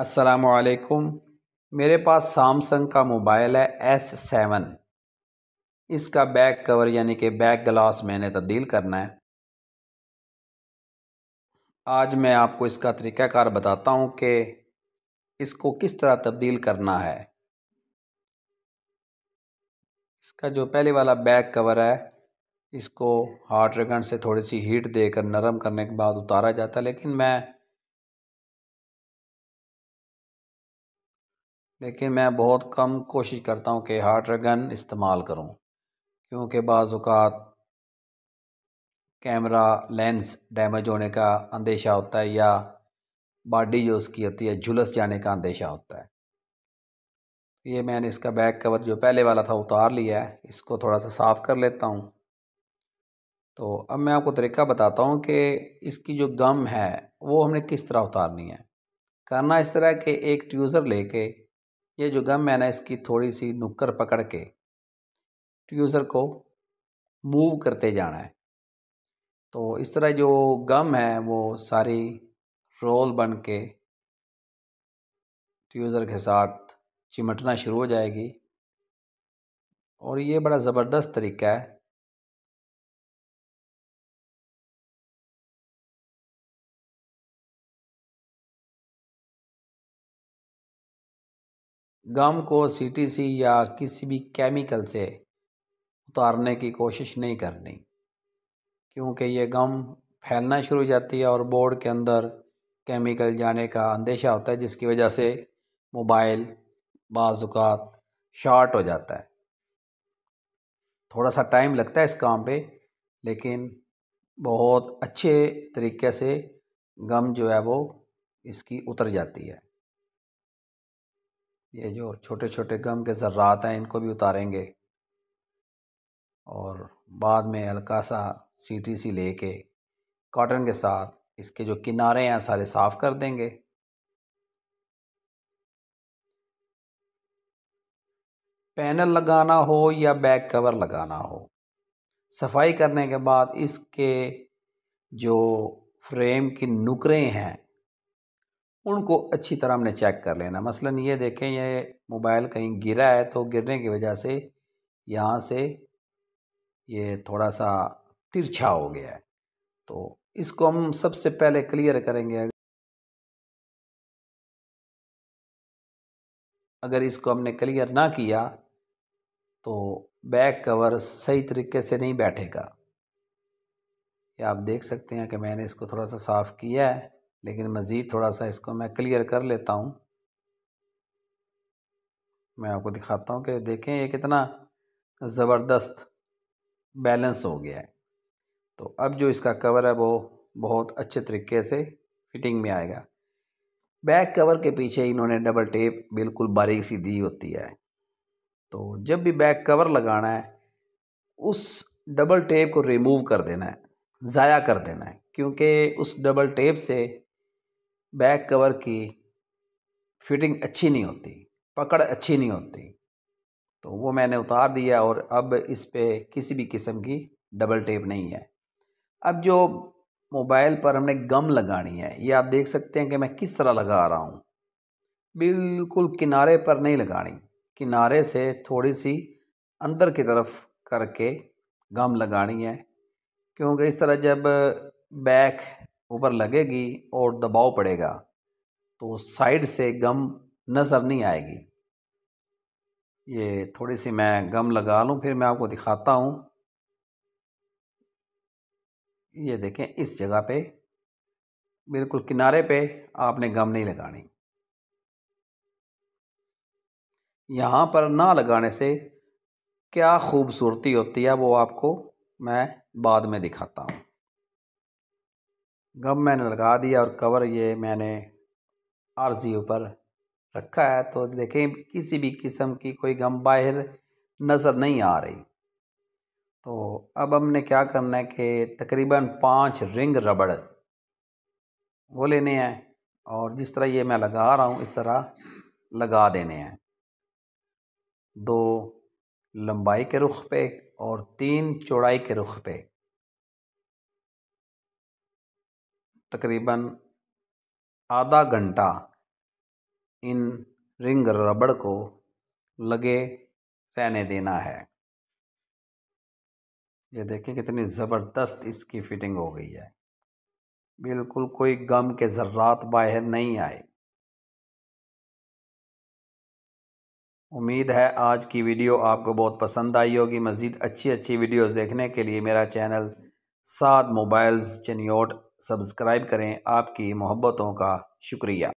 अस्सलामुअलैकुम। मेरे पास सैमसंग का मोबाइल है S7। इसका बैक कवर यानी कि बैक ग्लास मैंने तब्दील करना है। आज मैं आपको इसका तरीक़ाकार बताता हूँ कि इसको किस तरह तब्दील करना है। इसका जो पहले वाला बैक कवर है इसको हॉट रगड़ से थोड़ी सी हीट देकर नरम करने के बाद उतारा जाता है, लेकिन मैं बहुत कम कोशिश करता हूँ कि हार्ड रगन इस्तेमाल करूँ, क्योंकि बाज़ औक़ात कैमरा लेंस डैमेज होने का अंदेशा होता है या बॉडी जो उसकी होती है झुलस जाने का अंदेशा होता है। ये मैंने इसका बैक कवर जो पहले वाला था उतार लिया है, इसको थोड़ा सा साफ़ कर लेता हूँ। तो अब मैं आपको तरीका बताता हूँ कि इसकी जो गम है वो हमने किस तरह उतारनी है। करना इस तरह के एक ट्यूज़र ले के ये जो गम है ना इसकी थोड़ी सी नुक्कर पकड़ के ट्यूज़र को मूव करते जाना है। तो इस तरह जो गम है वो सारी रोल बन के ट्यूज़र के साथ चिमटना शुरू हो जाएगी। और ये बड़ा ज़बरदस्त तरीका है। गम को CTC या किसी भी केमिकल से उतारने की कोशिश नहीं करनी, क्योंकि ये गम फैलना शुरू हो जाती है और बोर्ड के अंदर केमिकल जाने का अंदेशा होता है, जिसकी वजह से मोबाइल बाज़ औक़ात शॉर्ट हो जाता है। थोड़ा सा टाइम लगता है इस काम पे, लेकिन बहुत अच्छे तरीके से गम जो है वो इसकी उतर जाती है। ये जो छोटे छोटे गम के ज़र्रात हैं इनको भी उतारेंगे और बाद में हल्का सा CTC ले के कॉटन के साथ इसके जो किनारे हैं सारे साफ़ कर देंगे। पैनल लगाना हो या बैक कवर लगाना हो, सफाई करने के बाद इसके जो फ्रेम की नुकरें हैं उनको अच्छी तरह हमने चेक कर लेना। मसलन ये देखें, ये मोबाइल कहीं गिरा है तो गिरने की वजह से यहाँ से ये थोड़ा सा तिरछा हो गया है, तो इसको हम सबसे पहले क्लियर करेंगे। अगर इसको हमने क्लियर ना किया तो बैक कवर सही तरीके से नहीं बैठेगा। ये आप देख सकते हैं कि मैंने इसको थोड़ा सा साफ़ किया है, लेकिन मज़ीद थोड़ा सा इसको मैं क्लियर कर लेता हूँ। मैं आपको दिखाता हूँ कि देखें ये कितना ज़बरदस्त बैलेंस हो गया है। तो अब जो इसका कवर है वो बहुत अच्छे तरीके से फिटिंग में आएगा। बैक कवर के पीछे इन्होंने डबल टेप बिल्कुल बारीक सी दी होती है, तो जब भी बैक कवर लगाना है उस डबल टेप को रिमूव कर देना है, ज़ाया कर देना है, क्योंकि उस डबल टेप से बैक कवर की फिटिंग अच्छी नहीं होती, पकड़ अच्छी नहीं होती। तो वो मैंने उतार दिया और अब इस पर किसी भी किस्म की डबल टेप नहीं है। अब जो मोबाइल पर हमने गम लगानी है ये आप देख सकते हैं कि मैं किस तरह लगा रहा हूँ। बिल्कुल किनारे पर नहीं लगानी, किनारे से थोड़ी सी अंदर की तरफ करके गम लगानी है, क्योंकि इस तरह जब बैक ऊपर लगेगी और दबाव पड़ेगा तो साइड से गम नज़र नहीं आएगी। ये थोड़ी सी मैं गम लगा लूँ फिर मैं आपको दिखाता हूँ। ये देखें, इस जगह पे बिल्कुल किनारे पे आपने गम नहीं लगानी। यहाँ पर ना लगाने से क्या खूबसूरती होती है वो आपको मैं बाद में दिखाता हूँ। गम मैंने लगा दिया और कवर ये मैंने आरजी ऊपर रखा है, तो देखें किसी भी किस्म की कोई गम बाहर नज़र नहीं आ रही। तो अब हमने क्या करना है कि तकरीबन 5 रिंग रबड़ वो लेने हैं और जिस तरह ये मैं लगा रहा हूँ इस तरह लगा देने हैं। 2 लंबाई के रुख पे और 3 चौड़ाई के रुख पे, तकरीबन आधा घंटा इन रिंग रबड़ को लगे रहने देना है। ये देखें कितनी ज़बरदस्त इसकी फिटिंग हो गई है, बिल्कुल कोई गम के ज़र्रात बाहर नहीं आए। उम्मीद है आज की वीडियो आपको बहुत पसंद आई होगी। मज़ीद अच्छी अच्छी वीडियोस देखने के लिए मेरा channel Saad mobiles Chiniot subscribe करें। आपकी मोहब्बतों का शुक्रिया।